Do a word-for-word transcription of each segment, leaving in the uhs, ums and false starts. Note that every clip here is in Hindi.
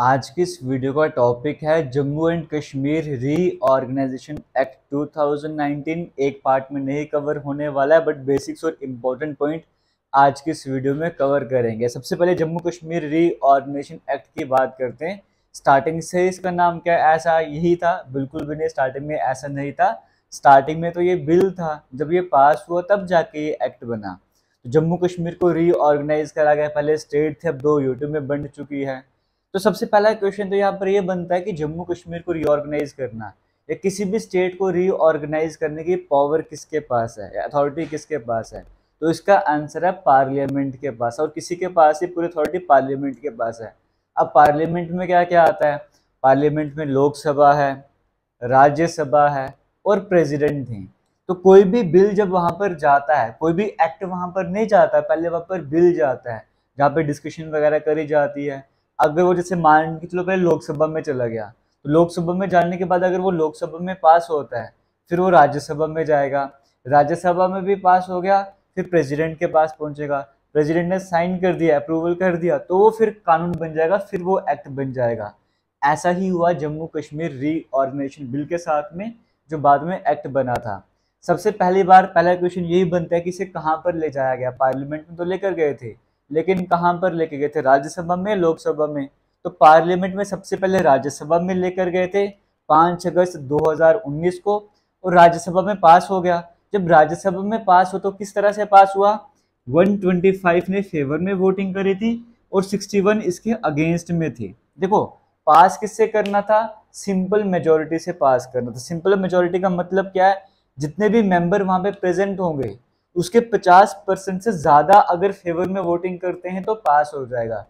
आज की इस वीडियो का टॉपिक है Jammu and Kashmir reorganisation act two thousand nineteen. एक पार्ट में नहीं कवर होने वाला है, बट बेसिक्स और इम्पोर्टेंट पॉइंट आज की इस वीडियो में कवर करेंगे। सबसे पहले जम्मू कश्मीर रीऑर्गेनाइजेशन एक्ट की बात करते हैं। स्टार्टिंग से इसका नाम क्या ऐसा यही था? बिल्कुल भी नहीं, स्टार्टिंग में ऐसा नहीं था। स्टार्टिंग में तो ये बिल था, जब ये पास हुआ तब जाके ये एक्ट बना। तो जम्मू कश्मीर को रीऑर्गेनाइज करा गया, पहले स्टेट थे, अब दो यूटी में बंट चुकी है। तो सबसे पहला क्वेश्चन तो यहाँ पर ये बनता है कि जम्मू कश्मीर को रीऑर्गेनाइज करना या किसी भी स्टेट को रीऑर्गेनाइज करने की पावर किसके पास है, अथॉरिटी किसके पास है? तो इसका आंसर है पार्लियामेंट के पास। और किसी के पास ही पूरी अथॉरिटी पार्लियामेंट के पास है। अब पार्लियामेंट में क्या क्या आता है? पार्लियामेंट में लोकसभा है, राज्यसभा है और प्रेसिडेंट हैं। तो कोई भी बिल जब वहाँ पर जाता है, कोई भी एक्ट वहाँ पर नहीं जाता, पहले वहाँ पर बिल जाता है जहाँ पर डिस्कशन वगैरह करी जाती है। अगर वो जैसे मान के चलो पहले लोकसभा में चला गया, तो लोकसभा में जाने के बाद अगर वो लोकसभा में पास होता है, फिर वो राज्यसभा में जाएगा, राज्यसभा में भी पास हो गया, फिर प्रेसिडेंट के पास पहुंचेगा, प्रेसिडेंट ने साइन कर दिया, अप्रूवल कर दिया, तो वो फिर कानून बन जाएगा, फिर वो एक्ट बन जाएगा। ऐसा ही हुआ जम्मू कश्मीर रीऑर्गेनाइजेशन बिल के साथ में, जो बाद में एक्ट बना था। सबसे पहली बार पहला क्वेश्चन यही बनता है कि इसे कहाँ पर ले जाया गया? पार्लियामेंट में तो लेकर गए थे, लेकिन कहाँ पर लेके गए थे? राज्यसभा में, लोकसभा में। तो पार्लियामेंट में सबसे पहले राज्यसभा में लेकर गए थे पाँच अगस्त दो हज़ार उन्नीस को, और राज्यसभा में पास हो गया। जब राज्यसभा में पास हो तो किस तरह से पास हुआ? एक सौ पच्चीस ने फेवर में वोटिंग करी थी और इकसठ इसके अगेंस्ट में थे। देखो, पास किससे करना था? सिंपल मेजोरिटी से पास करना था। सिंपल मेजोरिटी का मतलब क्या है? जितने भी मेंबर वहाँ पे प्रेजेंट होंगे उसके पचास परसेंट से ज़्यादा अगर फेवर में वोटिंग करते हैं तो पास हो जाएगा।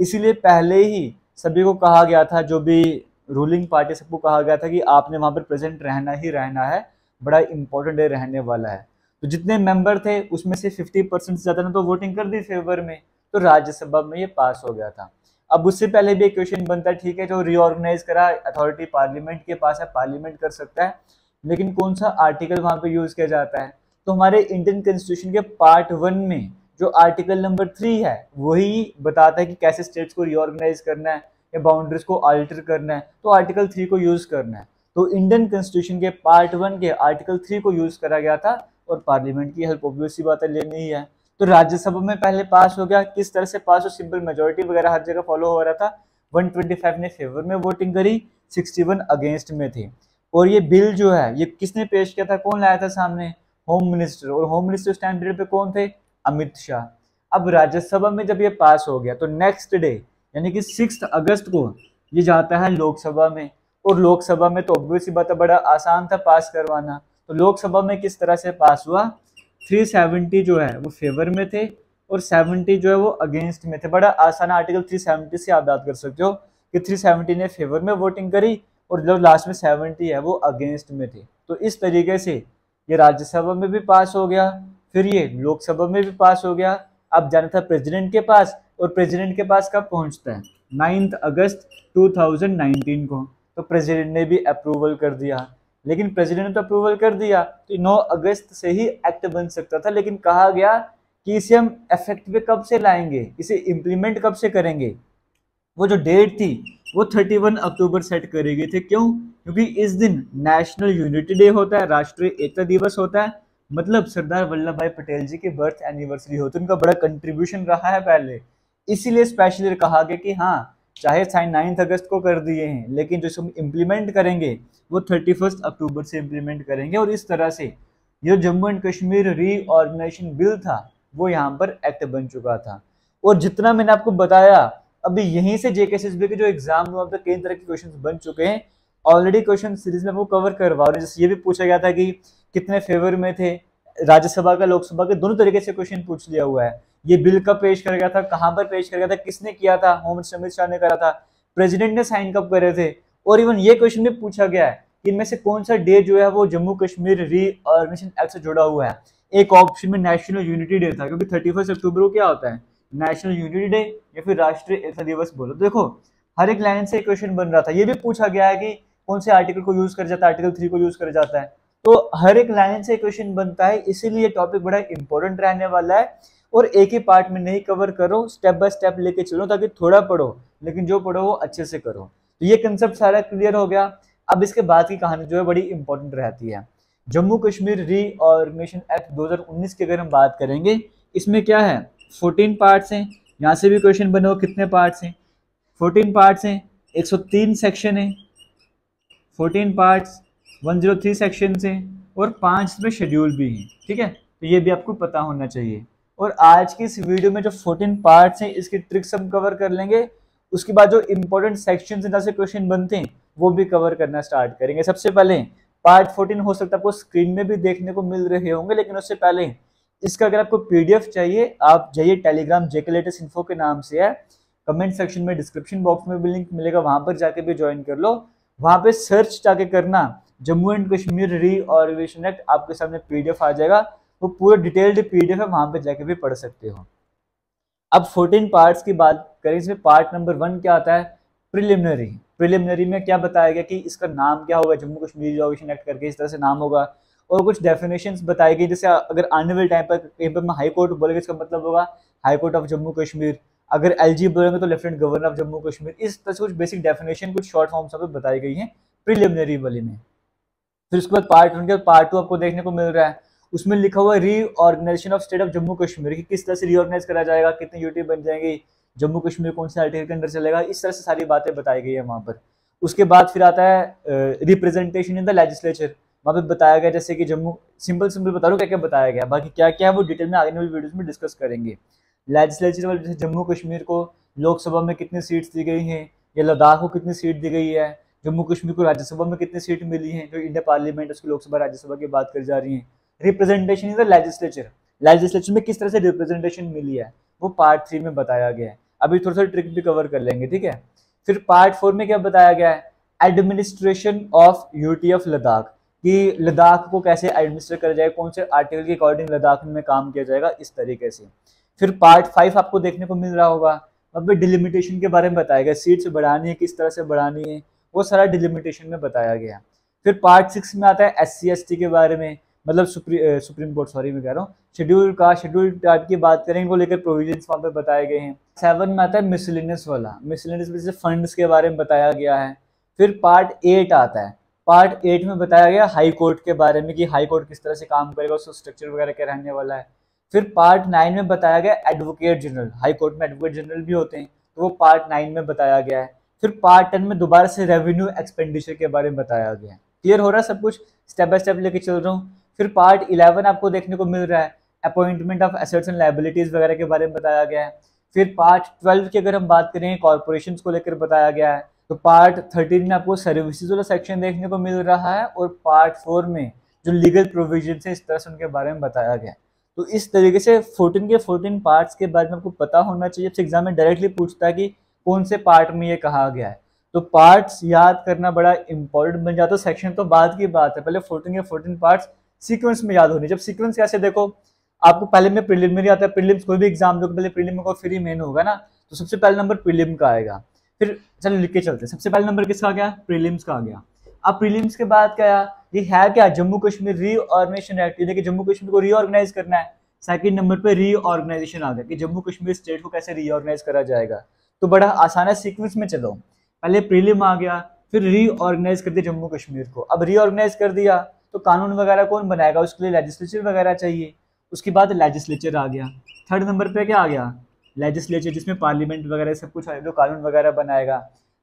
इसीलिए पहले ही सभी को कहा गया था, जो भी रूलिंग पार्टी, सबको कहा गया था कि आपने वहाँ पर प्रेजेंट रहना ही रहना है, बड़ा इम्पोर्टेंट डे रहने वाला है। तो जितने मेंबर थे उसमें से पचास परसेंट से ज़्यादा ने तो वोटिंग कर दी फेवर में, तो राज्यसभा में ये पास हो गया था। अब उससे पहले भी एक क्वेश्चन बनता है, ठीक है जो रीऑर्गेनाइज करा, अथॉरिटी पार्लियामेंट के पास है, पार्लियामेंट कर सकता है, लेकिन कौन सा आर्टिकल वहाँ पर यूज़ किया जाता है? तो हमारे इंडियन कॉन्स्टिट्यूशन के पार्ट वन में जो आर्टिकल नंबर थ्री है, वही बताता है कि कैसे स्टेट्स को रीऑर्गेनाइज करना है या बाउंड्रीज को अल्टर करना है, तो आर्टिकल थ्री को यूज़ करना है। तो इंडियन कॉन्स्टिट्यूशन के पार्ट वन के आर्टिकल थ्री को यूज़ करा गया था, और पार्लियामेंट की हेल्प ऑब्वियस सी बात है लेनी ही है। तो राज्यसभा में पहले पास हो गया। किस तरह से पास हो? सिंपल मेजोरिटी वगैरह हर जगह फॉलो हो रहा था। एक सौ पच्चीस ने फेवर में वोटिंग करी, इकसठ अगेंस्ट में थे। और ये बिल जो है ये किसने पेश किया था, कौन लाया था सामने? Home minister. और होम मिनिस्टर उस टाइम पीरियड पे कौन थे? अमित शाह। अब राज्यसभा में जब ये पास हो गया तो नेक्स्ट डे यानी कि सिक्स अगस्त को ये जाता है लोकसभा में, और लोकसभा में तो ऑब्वियस सी बात है बड़ा आसान था पास करवाना। तो लोकसभा में किस तरह से पास हुआ? तीन सौ सत्तर जो है वो फेवर में थे और सत्तर जो है वो अगेंस्ट में थे। बड़ा आसान, आर्टिकल तीन सौ सत्तर से आप याद कर सकते हो कि तीन सौ सत्तर ने फेवर में वोटिंग करी और जो लास्ट में सत्तर है वो अगेंस्ट में थे। तो इस तरीके से ये राज्यसभा में भी पास हो गया, फिर ये लोकसभा में भी पास हो गया। अब जाना था प्रेसिडेंट के पास, और प्रेसिडेंट के पास कब पहुंचता है? नौ अगस्त दो हज़ार उन्नीस को। तो प्रेसिडेंट ने भी अप्रूवल कर दिया, लेकिन प्रेसिडेंट ने तो अप्रूवल कर दिया तो नौ अगस्त से ही एक्ट बन सकता था, लेकिन कहा गया कि इसे हम इफेक्ट में कब से लाएंगे, इसे इम्प्लीमेंट कब से करेंगे? वो जो डेट थी वो इकतीस अक्टूबर सेट करेंगे थे। क्यों? क्योंकि इस दिन नेशनल यूनिटी डे होता है, राष्ट्रीय एकता दिवस होता है, मतलब सरदार वल्लभ भाई पटेल जी की बर्थ एनिवर्सरी होती है, उनका बड़ा कंट्रीब्यूशन रहा है पहले। इसीलिए स्पेशली कहा गया कि हाँ, चाहे साइन नाइन्थ अगस्त को कर दिए हैं, लेकिन जो हम इम्प्लीमेंट करेंगे वो थर्टी फर्स्ट अक्टूबर से इम्प्लीमेंट करेंगे। और इस तरह से जो Jammu and Kashmir reorganisation bill था वो यहाँ पर एक्ट बन चुका था। और जितना मैंने आपको बताया, अभी यहीं से जेकेएसएसबी के जो एग्जाम हुआ अब तक कई तरह के क्वेश्चंस बन चुके हैं। ऑलरेडी क्वेश्चन सीरीज में आपको कवर करवा रहे हैं। जैसे ये भी पूछा गया था कि कितने फेवर में थे, राज्यसभा का लोकसभा के दोनों तरीके से क्वेश्चन पूछ लिया हुआ है। ये बिल कब पेश कर गया था, कहाँ पर पेश कर गया था, किसने किया था? होम मिनिस्टर अमित शाह ने करा था। प्रेसिडेंट ने साइन कब करे थे? और इवन ये क्वेश्चन भी पूछा गया है कि इनमें से कौन सा डे जो है वो जम्मू कश्मीर रीऑर्गेनाइजेशन एक्ट से जुड़ा हुआ है। एक ऑप्शन में नेशनल यूनिटी डे था, क्योंकि थर्टी फर्स्ट अक्टूबर को क्या होता है? नेशनल यूनिटी डे या फिर राष्ट्रीय एकता दिवस बोलो। देखो, हर एक लाइन से क्वेश्चन बन रहा था। ये भी पूछा गया है कि कौन से आर्टिकल को यूज कर जाता है, आर्टिकल थ्री को यूज कर जाता है। तो हर एक लाइन से क्वेश्चन बनता है, इसीलिए टॉपिक बड़ा इंपॉर्टेंट रहने वाला है। और एक ही पार्ट में नहीं कवर करो, स्टेप बाय स्टेप लेके चलो ताकि थोड़ा पढ़ो लेकिन जो पढ़ो वो अच्छे से करो। तो ये कंसेप्ट सारा क्लियर हो गया। अब इसके बाद की कहानी जो है बड़ी इंपॉर्टेंट रहती है। जम्मू कश्मीर रीऑर्गेनाइजेशन एक्ट दो हज़ार उन्नीस की अगर हम बात करेंगे, इसमें क्या है, चौदह पार्ट्स हैं। यहाँ से भी क्वेश्चन बने हो कितने पार्ट्स हैं, चौदह पार्ट्स हैं, एक सौ तीन सेक्शन हैं, चौदह पार्ट्स, एक सौ तीन सेक्शन हैं और पाँच में शेड्यूल भी हैं। ठीक है, तो ये भी आपको पता होना चाहिए। और आज की इस वीडियो में जो चौदह पार्ट्स हैं इसकी ट्रिक्स हम कवर कर लेंगे। उसके बाद जो इम्पोर्टेंट सेक्शन हैं जैसे क्वेश्चन बनते हैं वो भी कवर करना स्टार्ट करेंगे। सबसे पहले पार्ट चौदह हो सकता है आपको स्क्रीन में भी देखने को मिल रहे होंगे, लेकिन उससे पहले इसका अगर आपको पीडीएफ चाहिए आप जाइए टेलीग्राम जेकलेटेस्टिन्फो के नाम से है, कमेंट सेक्शन में डिस्क्रिप्शन बॉक्स में भी लिंक मिलेगा, वहां पर जाके भी ज्वाइन कर लो। वहां पे सर्च जाके करना Jammu and Kashmir reorganisation act, आपके सामने पीडीएफ आ जाएगा, वो पूरा डिटेल्ड पीडीएफ है, वहां पर जाके भी पढ़ सकते हो। अब चौदह पार्ट्स की बात करें, इसमें पार्ट नंबर वन क्या आता है, प्रिलिमिनरी। प्रिलिमिनरी में क्या बताया गया कि इसका नाम क्या होगा, जम्मू कश्मीर रीऑर्गेनाइजेशन एक्ट करके इस तरह से नाम होगा, और कुछ डेफिनेशंस बताई गई। जैसे अगर आने वाले टाइम पर कहीं पर हाई कोर्ट बोलेंगे इसका मतलब होगा high court of Jammu Kashmir, अगर एलजी बोलेंगे तो lieutenant governor of Jammu Kashmir, इस तरह से कुछ बेसिक डेफिनेशन कुछ शॉर्ट फॉर्म्स पर बताई गई हैं प्रिलिमिनरी वाले में। फिर उसके बाद पार्ट वन के पार्ट टू आपको देखने को मिल रहा है, उसमें लिखा हुआ reorganisation of state of Jammu Kashmir कि किस तरह से रीऑर्गेनाइज करा जाएगा, कितने यूटी बन जाएंगी, जम्मू कश्मीर कौन से आर्टिकल के अंदर चलेगा, इस तरह से सारी बातें बताई गई है वहाँ पर। उसके बाद फिर आता है रिप्रेजेंटेशन इन द लेजिस्लेचर, वहाँ पे बताया गया जैसे कि जम्मू, सिंपल सिंपल बता रहा हूँ क्या क्या बताया गया, बाकी क्या क्या है वो डिटेल में आगे वाली वीडियोस में डिस्कस करेंगे। लेजिस्लेचर वाले जैसे जम्मू कश्मीर को लोकसभा में कितनी सीट्स दी गई हैं, या लद्दाख को कितनी सीट दी गई है, जम्मू कश्मीर को राज्यसभा में कितनी सीट मिली है, जो इंडिया पार्लियामेंट उसकी लोकसभा राज्यसभा की बात करी जा रही है। Representation in the legislature, legislature में किस तरह से रिप्रेजेंटेशन मिली है वो पार्ट थ्री में बताया गया है। अभी थोड़ा सा ट्रिक भी कवर कर लेंगे, ठीक है। फिर पार्ट फोर में क्या बताया गया है, administration of UT of Ladakh कि लद्दाख को कैसे एडमिनिस्टर करा जाएगा, कौन से आर्टिकल के अकॉर्डिंग लद्दाख में काम किया जाएगा, इस तरीके से। फिर पार्ट फाइव आपको देखने को मिल रहा होगा, अब डिलिमिटेशन के बारे में बताया गया, सीट्स बढ़ानी है किस तरह से बढ़ानी है वो सारा डिलिमिटेशन में बताया गया। फिर पार्ट सिक्स में आता है एस सी एस टी के बारे में, मतलब सुप्री, सुप्रीम कोर्ट सॉरी मैं कह रहा हूँ शेड्यूल का, शेड्यूल टाइप की बात करें इनको लेकर प्रोविजंस वहाँ पे बताए गए हैं। सेवन में आता है मिसलिनियस वाला, मिसलिनियस में जैसे फंड्स के बारे में बताया गया है। फिर पार्ट एट आता है, पार्ट एट में बताया गया हाई कोर्ट के बारे में कि हाई कोर्ट किस तरह से काम करेगा, उसका स्ट्रक्चर वगैरह क्या रहने वाला है। फिर पार्ट नाइन में बताया गया एडवोकेट जनरल, हाई कोर्ट में एडवोकेट जनरल भी होते हैं तो वो पार्ट नाइन में बताया गया है। फिर पार्ट टेन में दोबारा से रेवेन्यू एक्सपेंडिचर के बारे में बताया गया है। क्लियर हो रहा है सब कुछ, स्टेप बाय स्टेप लेके चल रहा हूँ। फिर पार्ट इलेवन आपको देखने को मिल रहा है, appointment of assets and liabilities वगैरह के बारे में बताया गया है। फिर पार्ट ट्वेल्व की अगर हम बात करें कॉर्पोरेशंस को लेकर बताया गया है। तो पार्ट थर्टीन में आपको सर्विसेज वाला सेक्शन देखने को मिल रहा है, और पार्ट फोर में जो लीगल प्रोविजन है इस तरह से उनके बारे में बताया गया है। तो इस तरीके से फोर्टीन के फोर्टीन पार्ट्स के बारे में आपको पता होना चाहिए। एग्जाम में डायरेक्टली पूछता है कि कौन से पार्ट में ये कहा गया है, तो पार्ट्स याद करना बड़ा इंपॉर्टेंट बन जाता है। सेक्शन तो बाद की बात है, पहले फोर्टीन के फोर्टीन पार्ट्स सीक्वेंस में याद होनी। जब सीक्वेंस कैसे, देखो आपको पहले में प्रीलिमिनरी आता है, प्रीलिम्स कोई भी एग्जाम दो पहले प्रीलिम का फ्री मेन होगा ना, तो सबसे पहले नंबर प्रीलिम का आएगा। फिर चलो लिख के चलते हैं, सबसे पहले नंबर किसका गया, प्रीलिम्स का आ गया। अब प्रीलिम्स के बाद क्या ये है, क्या जम्मू कश्मीर रीऑर्गेनाइजेशन एक्ट, देखिए जम्मू कश्मीर को रीऑर्गेनाइज करना है। सेकंड नंबर पे रीऑर्गेनाइजेशन आ गया कि जम्मू कश्मीर स्टेट को कैसे रीऑर्गेनाइज करा जाएगा। तो बड़ा आसान है, सीक्वेंस में चलो, पहले प्रीलिम आ गया, फिर रीऑर्गेनाइज कर दिया जम्मू कश्मीर को। अब रीऑर्गेनाइज कर दिया तो कानून वगैरह कौन बनाएगा, उसके लिए लेजिस्लेचर वगैरह चाहिए। उसके बाद लेजिस्लेचर आ गया, थर्ड नंबर पे क्या आ गया, लेजिस्लेचर, जिसमें पार्लियामेंट वगैरह सब कुछ आएगा, कानून वगैरह बनाएगा।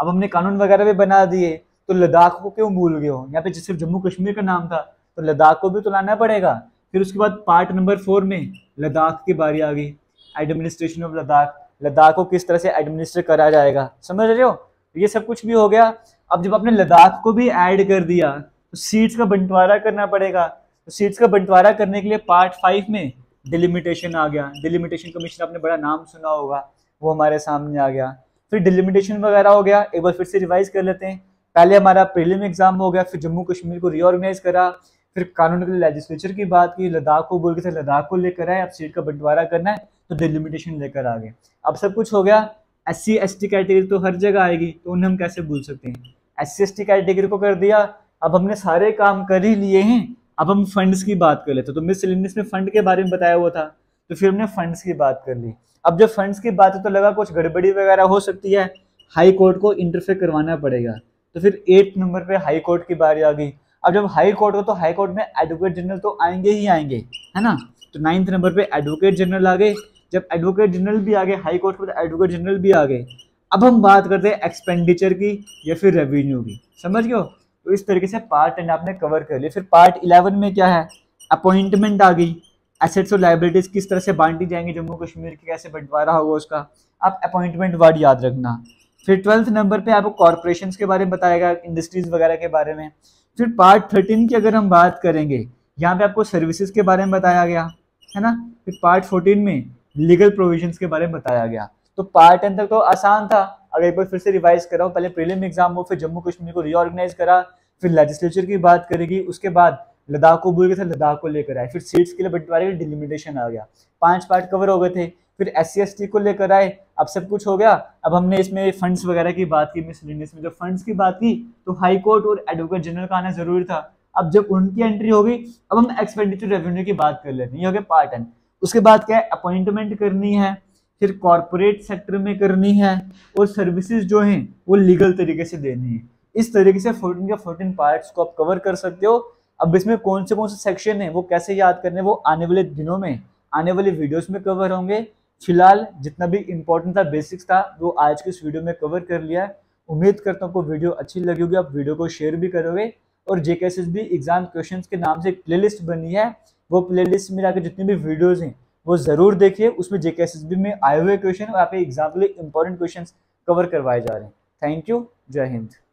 अब हमने कानून वगैरह भी बना दिए तो लद्दाख को क्यों भूल गए हो, यहाँ पे सिर्फ जम्मू कश्मीर का नाम था तो लद्दाख को भी तो लाना पड़ेगा। फिर उसके बाद पार्ट नंबर फोर में लद्दाख की बारी आ गई, एडमिनिस्ट्रेशन ऑफ लद्दाख, लद्दाख को किस तरह से एडमिनिस्टर करा जाएगा, समझ रहे हो, ये सब कुछ भी हो गया। अब जब आपने लद्दाख को भी ऐड कर दिया तो सीट्स का बंटवारा करना पड़ेगा। तो सीट्स का बंटवारा करने के लिए पार्ट फाइव में डिलिमिटेशन आ गया, डिलिमिटेशन कमीशन आपने बड़ा नाम सुना होगा, वो हमारे सामने आ गया। फिर डिलिमिटेशन वगैरह हो गया, एक बार फिर से रिवाइज कर लेते हैं। पहले हमारा प्रीलिम एग्जाम हो गया, फिर जम्मू कश्मीर को रीऑर्गेनाइज करा, फिर कानून के लिए लेजिस्लेचर की बात की, लद्दाख को बोल के लद्दाख को लेकर आए, अब सीट का बंटवारा करना है तो डिलिमिटेशन लेकर आ गए। अब सब कुछ हो गया। S C S T category तो हर जगह आएगी, तो उन्हें हम कैसे भूल सकते हैं, S C S T category को कर दिया। अब हमने सारे काम कर ही लिए हैं, अब हम फंड्स की बात कर लेते हैं। तो मिसलिनियस में फंड के बारे में बताया हुआ था, तो फिर हमने फंड्स की बात कर ली। अब जब फंड्स की बात है तो लगा कुछ गड़बड़ी वगैरह हो सकती है, हाई कोर्ट को इंटरफेयर करवाना पड़ेगा। तो फिर एट नंबर पे हाई कोर्ट की बारी आ गई। अब जब हाई कोर्ट हो तो हाई कोर्ट में एडवोकेट जनरल तो आएंगे ही आएंगे, है ना। तो नाइन्थ नंबर पे एडवोकेट जनरल आ गए। जब एडवोकेट जनरल भी आ गए, हाई कोर्ट पर एडवोकेट जनरल भी आ गए। अब हम बात करते हैं एक्सपेंडिचर की या फिर रेवेन्यू की, समझ गए। तो इस तरीके से पार्ट टेन आपने कवर कर लिया। फिर पार्ट इलेवन में क्या है, अपॉइंटमेंट आ गई, एसेट्स और लाइबिलिटीज किस तरह से बांटी जाएंगी, जम्मू कश्मीर की कैसे बंटवारा होगा उसका, आप अपॉइंटमेंट वर्ड याद रखना। फिर ट्वेल्थ नंबर पे आपको कॉरपोरेशंस के बारे में बताएगा, इंडस्ट्रीज वगैरह के बारे में। फिर पार्ट थर्टीन की अगर हम बात करेंगे, यहाँ पे आपको सर्विसेज के बारे में बताया गया, है ना। फिर पार्ट फोर्टीन में लीगल प्रोविजंस के बारे में बताया गया। तो पार्ट टेन तक तो आसान था। अगर एक बार फिर से रिवाइज कराओ, पहले प्रीलिम एग्जाम हो, फिर जम्मू कश्मीर को रीऑर्गेनाइज करा, फिर लेजिस्लेचर की बात करेगी, उसके बाद लद्दाख कबूल के साथ लद्दाख को लेकर आए, फिर सीट्स के लिए बंटवारे के लिए डिलिमिटेशन आ गया, पांच पार्ट कवर हो गए थे। फिर एस सी एस टी को लेकर आए, अब सब कुछ हो गया। अब हमने इसमें फंड्स वगैरह की बात की, मिसलिनियस में जब फंड्स की बात की तो हाई कोर्ट और एडवोकेट जनरल का आना जरूरी था। अब जब उनकी एंट्री हो गई, अब हम एक्सपेंडिचर रेवेन्यू की बात कर लेते हैं। ये हो गया पार्ट टेन। उसके बाद क्या है, अपॉइंटमेंट करनी है, फिर कॉरपोरेट सेक्टर में करनी है, और सर्विसेज जो हैं वो लीगल तरीके से देनी है। इस तरीके से फोर्टीन या फोर्टीन पार्ट्स को आप कवर कर सकते हो। अब इसमें कौन से कौन से सेक्शन है वो कैसे याद करने, वो आने वाले दिनों में आने वाले वीडियोस में कवर होंगे। फिलहाल जितना भी इम्पोर्टेंट था, बेसिक्स था, वो आज के इस वीडियो में कवर कर लिया है। उम्मीद करता हूँ आपको वीडियो अच्छी लगी होगी, आप वीडियो को शेयर भी करोगे। और JK S S B exam questions के नाम से एक प्लेलिस्ट बनी है, वो प्लेलिस्ट में जाकर जितने भी वीडियोज़ हैं वो ज़रूर देखिए। उसमें जेके एस एस बी में आए हुए क्वेश्चन और आपके एग्जाम के लिए इंपॉर्टेंट क्वेश्चन कवर करवाए जा रहे हैं। थैंक यू, जय हिंद।